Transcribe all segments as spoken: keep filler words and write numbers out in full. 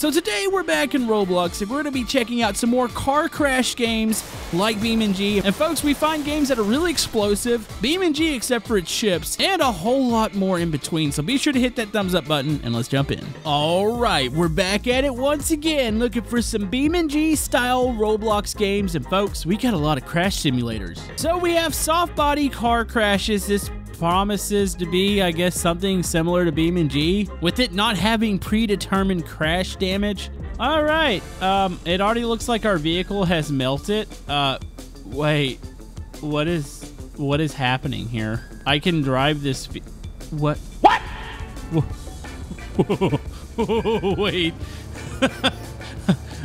So today we're back in Roblox and we're going to be checking out some more car crash games like BeamNG. And folks, we find games that are really explosive, BeamNG except for its ships, and a whole lot more in between. So be sure to hit that thumbs up button and let's jump in. Alright, we're back at it once again looking for some BeamNG style Roblox games. And folks, we got a lot of crash simulators. So we have soft body car crashes. This promises to be, I guess, something similar to BeamNG, with it not having predetermined crash damage. All right, um, it already looks like our vehicle has melted. Uh, wait, what is, what is happening here? I can drive this, ve what? What? Wait,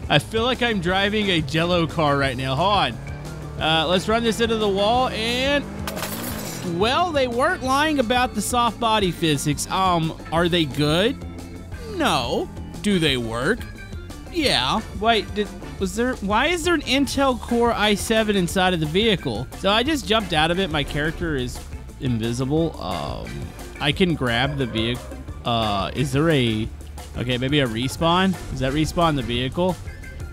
I feel like I'm driving a Jello car right now. Hold on, uh, let's run this into the wall and... Well, they weren't lying about the soft body physics. Um, are they good? No. Do they work? Yeah. Wait, did, was there, why is there an Intel Core i seven inside of the vehicle? So I just jumped out of it. My character is invisible. Um, I can grab the vehicle. Uh, is there a, okay, maybe a respawn? Does that respawn the vehicle?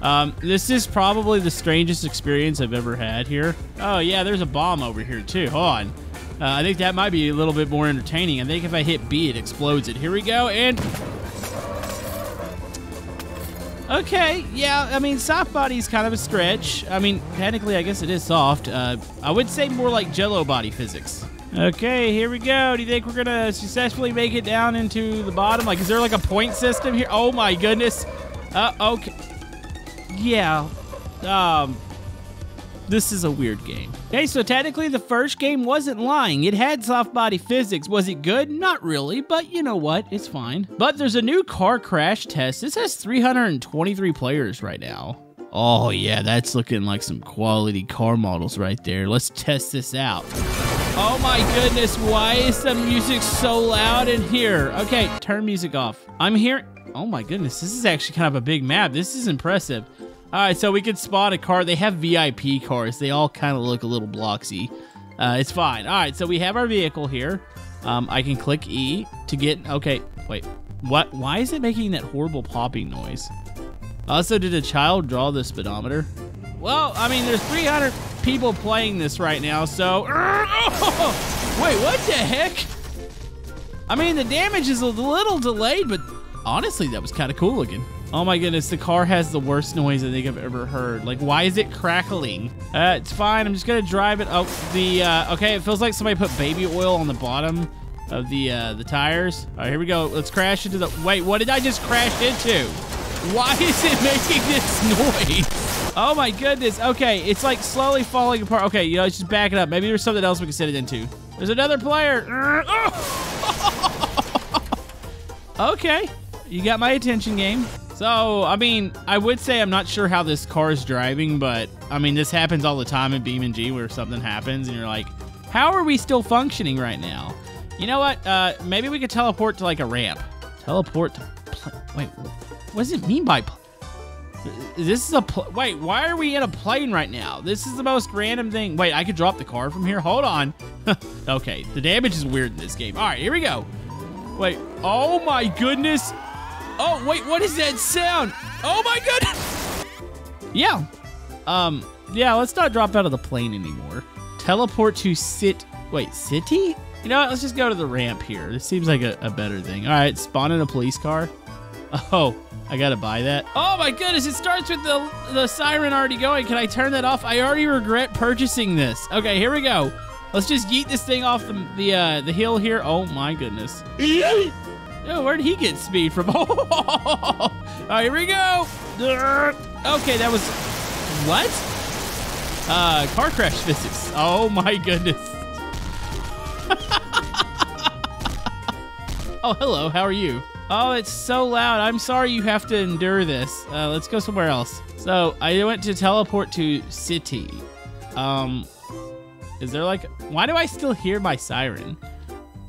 Um, this is probably the strangest experience I've ever had here. Oh yeah, there's a bomb over here too. Hold on. Uh, I think that might be a little bit more entertaining. I think if I hit B, it explodes it. Here we go, and... Okay, yeah, I mean, soft body's kind of a stretch. I mean, technically, I guess it is soft. Uh, I would say more like Jello body physics. Okay, here we go. Do you think we're gonna successfully make it down into the bottom? Like, is there like a point system here? Oh my goodness. Uh, okay. Yeah. Um... This is a weird game. Okay, so technically the first game wasn't lying. It had soft body physics. Was it good? Not really, but you know what? It's fine. But there's a new car crash test. This has three hundred twenty-three players right now. Oh yeah, that's looking like some quality car models right there. Let's test this out. Oh my goodness, why is the music so loud in here? Okay, turn music off. I'm here. Oh my goodness, this is actually kind of a big map. This is impressive. All right, so we could spot a car. They have V I P cars. They all kind of look a little bloxy. Uh, it's fine. All right, so we have our vehicle here. Um, I can click E to get... Okay, wait. What? Why is it making that horrible popping noise? Also, did a child draw the speedometer? Well, I mean, there's three hundred people playing this right now, so... Oh! Wait, what the heck? I mean, the damage is a little delayed, but honestly, that was kind of cool looking. Oh my goodness, the car has the worst noise I think I've ever heard. Like, why is it crackling? Uh, it's fine, I'm just gonna drive it. Oh, the, uh, okay, it feels like somebody put baby oil on the bottom of the, uh, the tires. All right, here we go. Let's crash into the, wait, what did I just crash into? Why is it making this noise? Oh my goodness, okay, it's like slowly falling apart. Okay, you know, let's just back it up. Maybe there's something else we can set it into. There's another player. Okay, you got my attention, game. So, I mean, I would say I'm not sure how this car is driving, but, I mean, this happens all the time in BeamNG where something happens and you're like, how are we still functioning right now? You know what? Uh, maybe we could teleport to, like, a ramp. Teleport to... Wait, what does it mean by... This is a... Wait, why are we in a plane right now? This is the most random thing. Wait, I could drop the car from here? Hold on. Okay, the damage is weird in this game. All right, here we go. Wait, oh my goodness. Oh, wait, what is that sound? Oh my goodness! Yeah. Um, yeah, let's not drop out of the plane anymore. Teleport to sit, wait, city? You know what, let's just go to the ramp here. This seems like a, a better thing. All right, spawn in a police car. Oh, I gotta buy that. Oh my goodness, it starts with the, the siren already going. Can I turn that off? I already regret purchasing this. Okay, here we go. Let's just yeet this thing off the, the, uh, the hill here. Oh my goodness. Oh, where'd he get speed from? All right, here we go. Okay, that was, what? Uh, car crash physics. Oh my goodness. Oh, hello, how are you? Oh, it's so loud. I'm sorry you have to endure this. Uh, let's go somewhere else. So I went to teleport to city. Um, is there like, why do I still hear my siren?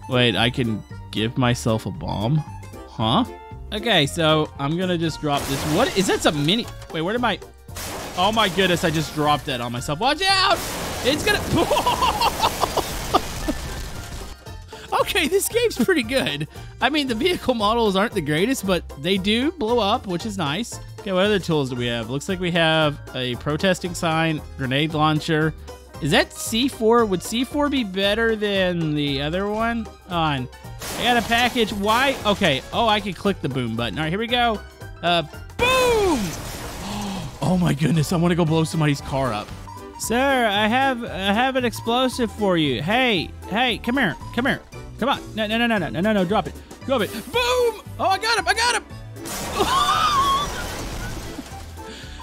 Wait, I can give myself a bomb? Huh? Okay, so I'm gonna just drop this. What is that? Some mini? Wait, where did my? Oh my goodness! I just dropped that on myself. Watch out! It's gonna. Okay, okay, this game's pretty good. I mean, the vehicle models aren't the greatest, but they do blow up, which is nice. Okay, what other tools do we have? Looks like we have a protesting sign, grenade launcher. Is that C four? Would C four be better than the other one? On. I got a package. Why? Okay. Oh, I can click the boom button. All right, here we go. Uh, boom! Oh my goodness, I want to go blow somebody's car up. Sir, I have I have an explosive for you. Hey, hey, come here, come here, come on. No, no, no, no, no, no, no, no, drop it, drop it. Boom! Oh, I got him, I got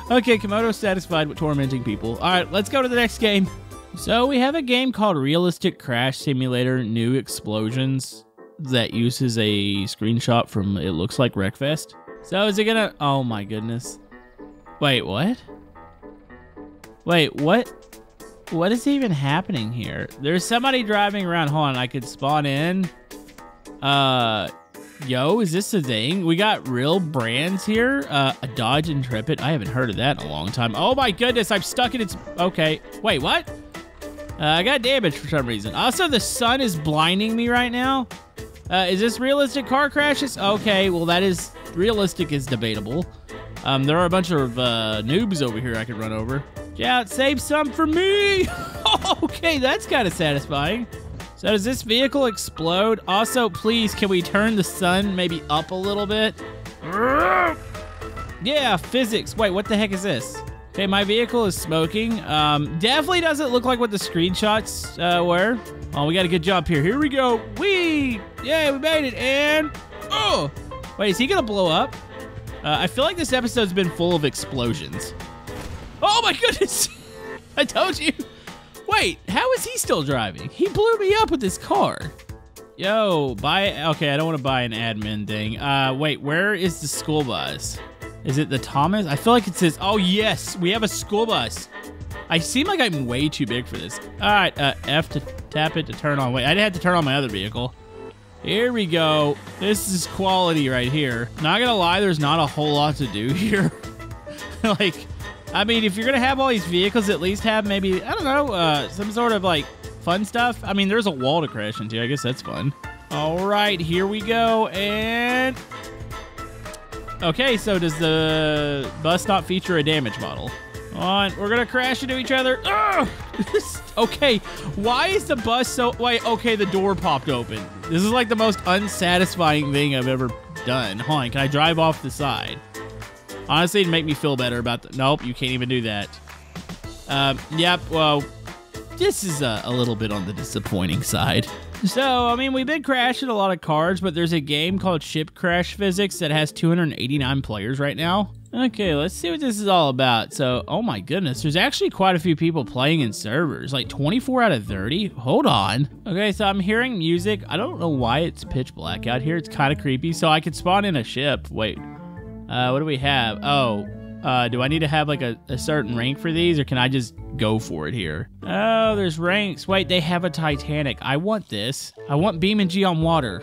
him. Okay, Komodo's satisfied with tormenting people. All right, let's go to the next game. So we have a game called Realistic Crash Simulator New Explosions that uses a screenshot from, it looks like, Wreckfest. So is it gonna, oh my goodness. Wait, what? Wait, what? What is even happening here? There's somebody driving around. Hold on, I could spawn in. Uh, yo, is this a thing? We got real brands here. Uh, a Dodge Intrepid. I haven't heard of that in a long time. Oh my goodness, I'm stuck in its, okay. Wait, what? Uh, I got damaged for some reason. Also, the sun is blinding me right now. Uh, is this realistic car crashes? Okay, well that is, realistic is debatable. Um, there are a bunch of uh, noobs over here I could run over. Yeah, save some for me. Okay, that's kind of satisfying. So does this vehicle explode? Also, please, can we turn the sun maybe up a little bit? Yeah, physics. Wait, what the heck is this? Okay, my vehicle is smoking. Um, definitely doesn't look like what the screenshots uh, were. Oh, we got a good jump here. Here we go. Whee! Yeah, we made it. And oh, wait, is he gonna blow up? Uh, I feel like this episode's been full of explosions. Oh my goodness! I told you! Wait, how is he still driving? He blew me up with his car. Yo, buy... Okay, I don't want to buy an admin thing. Uh, wait, where is the school bus? Is it the Thomas? I feel like it says... Oh yes, we have a school bus. I seem like I'm way too big for this. All right, uh, F to tap it to turn on. Wait, I had to turn on my other vehicle. Here we go. This is quality right here. Not gonna lie, there's not a whole lot to do here. Like, I mean, if you're gonna have all these vehicles, at least have maybe, I don't know, uh, some sort of like fun stuff. I mean, there's a wall to crash into. I guess that's fun. All right, here we go. And okay, so does the bus not feature a damage model? Come on, we're gonna crash into each other. Oh! Okay, why is the bus so, wait, okay, the door popped open. This is like the most unsatisfying thing I've ever done. Hold on, can I drive off the side? Honestly, it'd make me feel better about the, nope, you can't even do that. Um, yep, well, this is a, a little bit on the disappointing side. So, I mean, we've been crashing a lot of cars, but there's a game called Ship Crash Physics that has two hundred eighty-nine players right now. Okay, let's see what this is all about. So, oh my goodness, there's actually quite a few people playing in servers, like twenty-four out of thirty. Hold on. Okay, so I'm hearing music. I don't know why it's pitch black out here. It's kind of creepy. So I could spawn in a ship. Wait, uh, what do we have? Oh, uh, do I need to have like a, a certain rank for these, or can I just go for it here? Oh, there's ranks. Wait, they have a Titanic. I want this. I want BeamNG on water.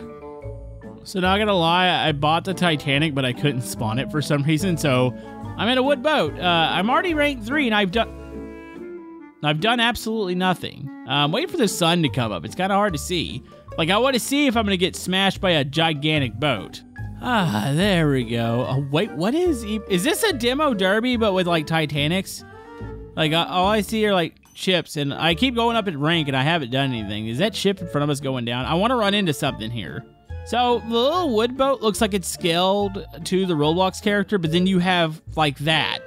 So not gonna lie, I bought the Titanic, but I couldn't spawn it for some reason. So I'm in a wood boat. Uh, I'm already ranked three, and I've done I've done absolutely nothing. I'm waiting for the sun to come up. It's kind of hard to see. Like, I want to see if I'm gonna get smashed by a gigantic boat. Ah, there we go. Oh, wait, what is e is this a demo derby, but with like Titanics? Like, all I see are like ships, and I keep going up in rank, and I haven't done anything. Is that ship in front of us going down? I want to run into something here. So the little wood boat looks like it's scaled to the Roblox character, but then you have like that.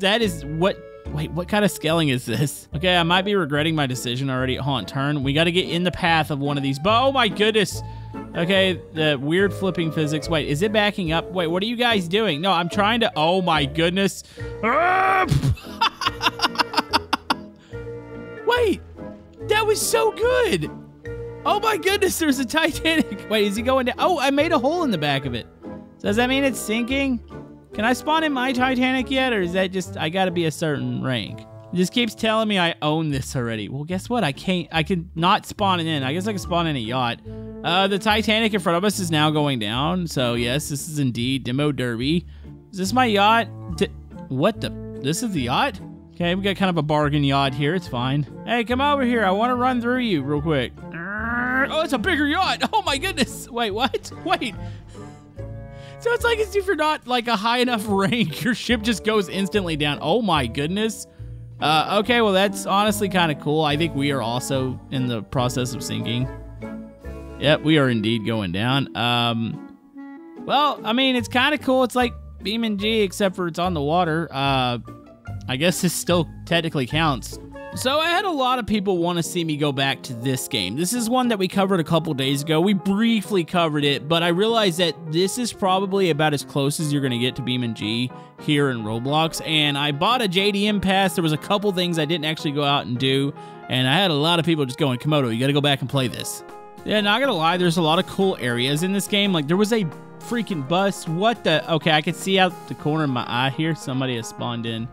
That is what, wait, what kind of scaling is this? Okay, I might be regretting my decision already. Hold on, turn. We gotta get in the path of one of these, but oh my goodness. Okay, the weird flipping physics. Wait, is it backing up? Wait, what are you guys doing? No, I'm trying to, oh my goodness. Wait, that was so good. Oh my goodness, there's a Titanic. Wait, is he going down? Oh, I made a hole in the back of it. Does that mean it's sinking? Can I spawn in my Titanic yet? Or is that just, I gotta be a certain rank? It just keeps telling me I own this already. Well, guess what? I can't, I can not spawn it in. I guess I can spawn in a yacht. Uh, the Titanic in front of us is now going down. So yes, this is indeed Demo Derby. Is this my yacht? T- what the, this is the yacht? Okay, we got kind of a bargain yacht here. It's fine. Hey, come over here. I wanna run through you real quick. car. Oh, it's a bigger yacht. Oh my goodness. Wait, what? Wait. So it's like it's if you're not like a high enough rank, your ship just goes instantly down. Oh my goodness. Uh, okay, well that's honestly kind of cool. I think we are also in the process of sinking. Yep, we are indeed going down. Um, well, I mean, it's kind of cool. It's like BeamNG, except for it's on the water. Uh, I guess this still technically counts. So I had a lot of people want to see me go back to this game. This is one that we covered a couple days ago. We briefly covered it, but I realized that this is probably about as close as you're going to get to BeamNG here in Roblox. And I bought a J D M pass. There was a couple things I didn't actually go out and do. And I had a lot of people just going, Komodo, you got to go back and play this. Yeah, not going to lie, there's a lot of cool areas in this game. Like, there was a freaking bus. What the? Okay, I can see out the corner of my eye here. Somebody has spawned in.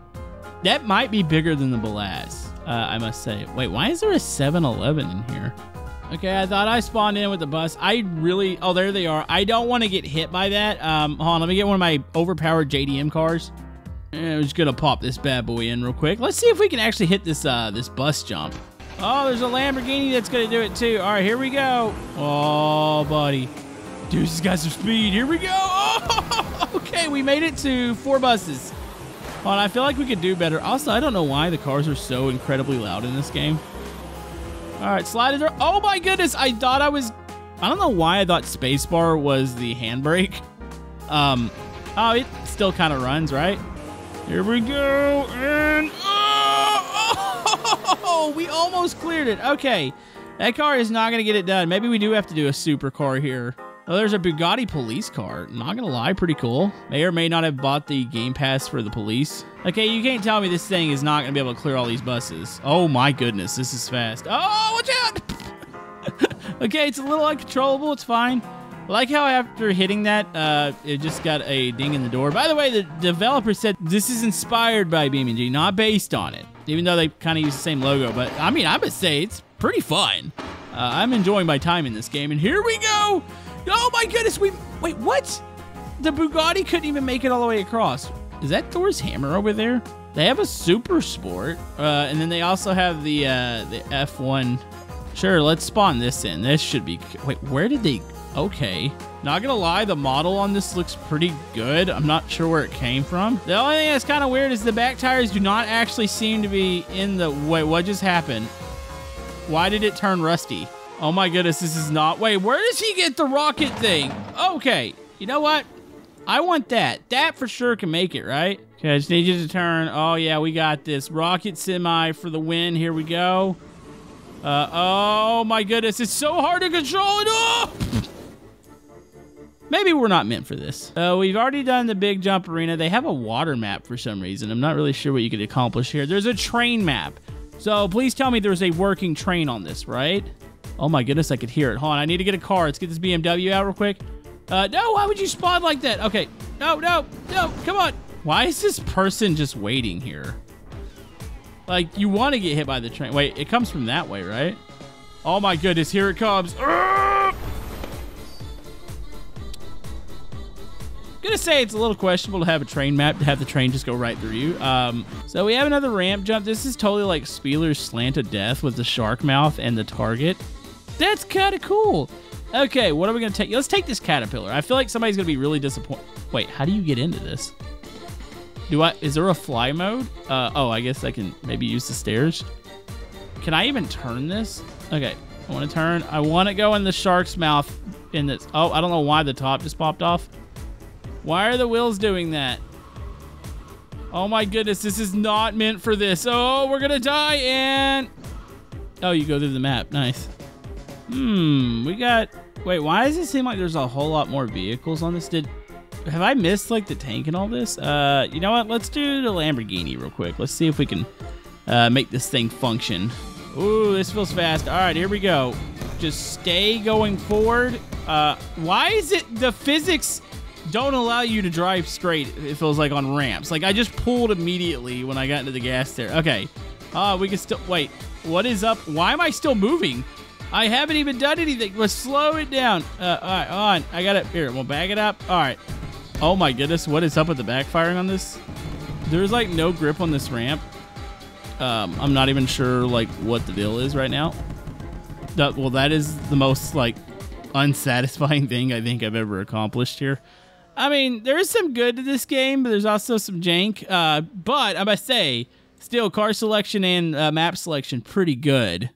That might be bigger than the Belaz. Uh, I must say. Wait, why is there a seven eleven in here? Okay, I thought I spawned in with the bus. I really... Oh, there they are. I don't want to get hit by that. Um, hold on, let me get one of my overpowered J D M cars. And I'm just going to pop this bad boy in real quick. Let's see if we can actually hit this, uh, this bus jump. Oh, there's a Lamborghini that's going to do it, too. All right, here we go. Oh, buddy. Dude, this has got some speed. Here we go. Oh, okay, we made it to four buses. Hold on, I feel like we could do better. Also, I don't know why the cars are so incredibly loud in this game. All right, slide it through. Oh my goodness, I thought I was... I don't know why I thought spacebar was the handbrake. Um, oh, it still kind of runs, right? Here we go, and... Oh, oh, we almost cleared it. Okay, that car is not going to get it done. Maybe we do have to do a supercar here. Oh, there's a Bugatti police car. Not gonna lie, pretty cool. May or may not have bought the game pass for the police. Okay, you can't tell me this thing is not gonna be able to clear all these buses. Oh my goodness, this is fast. Oh, watch out! Okay, it's a little uncontrollable, it's fine. I like how after hitting that, uh, it just got a ding in the door. By the way, the developer said this is inspired by BeamNG, not based on it. Even though they kinda use the same logo, but I mean, I would say it's pretty fun. Uh, I'm enjoying my time in this game, and here we go! Oh my goodness, we... Wait, what? The Bugatti couldn't even make it all the way across. Is that Thor's hammer over there? They have a super sport. Uh, and then they also have the uh, the F one. Sure, let's spawn this in. This should be... Wait, where did they... Okay. Not gonna lie, the model on this looks pretty good. I'm not sure where it came from. The only thing that's kind of weird is the back tires do not actually seem to be in the... Wait, what just happened? Why did it turn rusty? Oh my goodness, this is not... Wait, where does he get the rocket thing? Okay, you know what? I want that. That for sure can make it, right? Okay, I just need you to turn. Oh yeah, we got this. Rocket semi for the win. Here we go. Uh, oh my goodness, it's so hard to control. Oh! Maybe we're not meant for this. Uh, we've already done the big jump arena. They have a water map for some reason. I'm not really sure what you could accomplish here. There's a train map. So please tell me there's a working train on this, right? Oh my goodness, I could hear it. Hold on, I need to get a car. Let's get this B M W out real quick. Uh, no, why would you spawn like that? Okay, no, no, no, come on. Why is this person just waiting here? Like, you want to get hit by the train. Wait, it comes from that way, right? Oh my goodness, here it comes. I'm gonna say it's a little questionable to have a train map, to have the train just go right through you. Um, so we have another ramp jump. This is totally like Spieler's Slant of Death with the shark mouth and the target. That's kind of cool. Okay, what are we going to take? Let's take this caterpillar. I feel like somebody's going to be really disappointed. Wait, how do you get into this? Do I? Is there a fly mode? Uh, oh, I guess I can maybe use the stairs. Can I even turn this? Okay, I want to turn. I want to go in the shark's mouth in this. Oh, I don't know why the top just popped off. Why are the wheels doing that? Oh my goodness, this is not meant for this. Oh, we're going to die and... Oh, you go through the map. Nice. Hmm, we got... Wait, why does it seem like there's a whole lot more vehicles on this? Did... Have I missed, like, the tank and all this? Uh, you know what? Let's do the Lamborghini real quick. Let's see if we can uh, make this thing function. Ooh, this feels fast. All right, here we go. Just stay going forward. Uh, why is it the physics don't allow you to drive straight, it feels like, on ramps? Like, I just pulled immediately when I got into the gas there. Okay. Uh, we can still... Wait, what is up? Why am I still moving? I haven't even done anything. Let's slow it down. Uh, all right, on. I got it. Here, we'll bag it up. All right. Oh, my goodness. What is up with the backfiring on this? There's, like, no grip on this ramp. Um, I'm not even sure, like, what the deal is right now. that, well, that is the most, like, unsatisfying thing I think I've ever accomplished here. I mean, there is some good to this game, but there's also some jank. Uh, but I must say, still, car selection and uh, map selection, pretty good.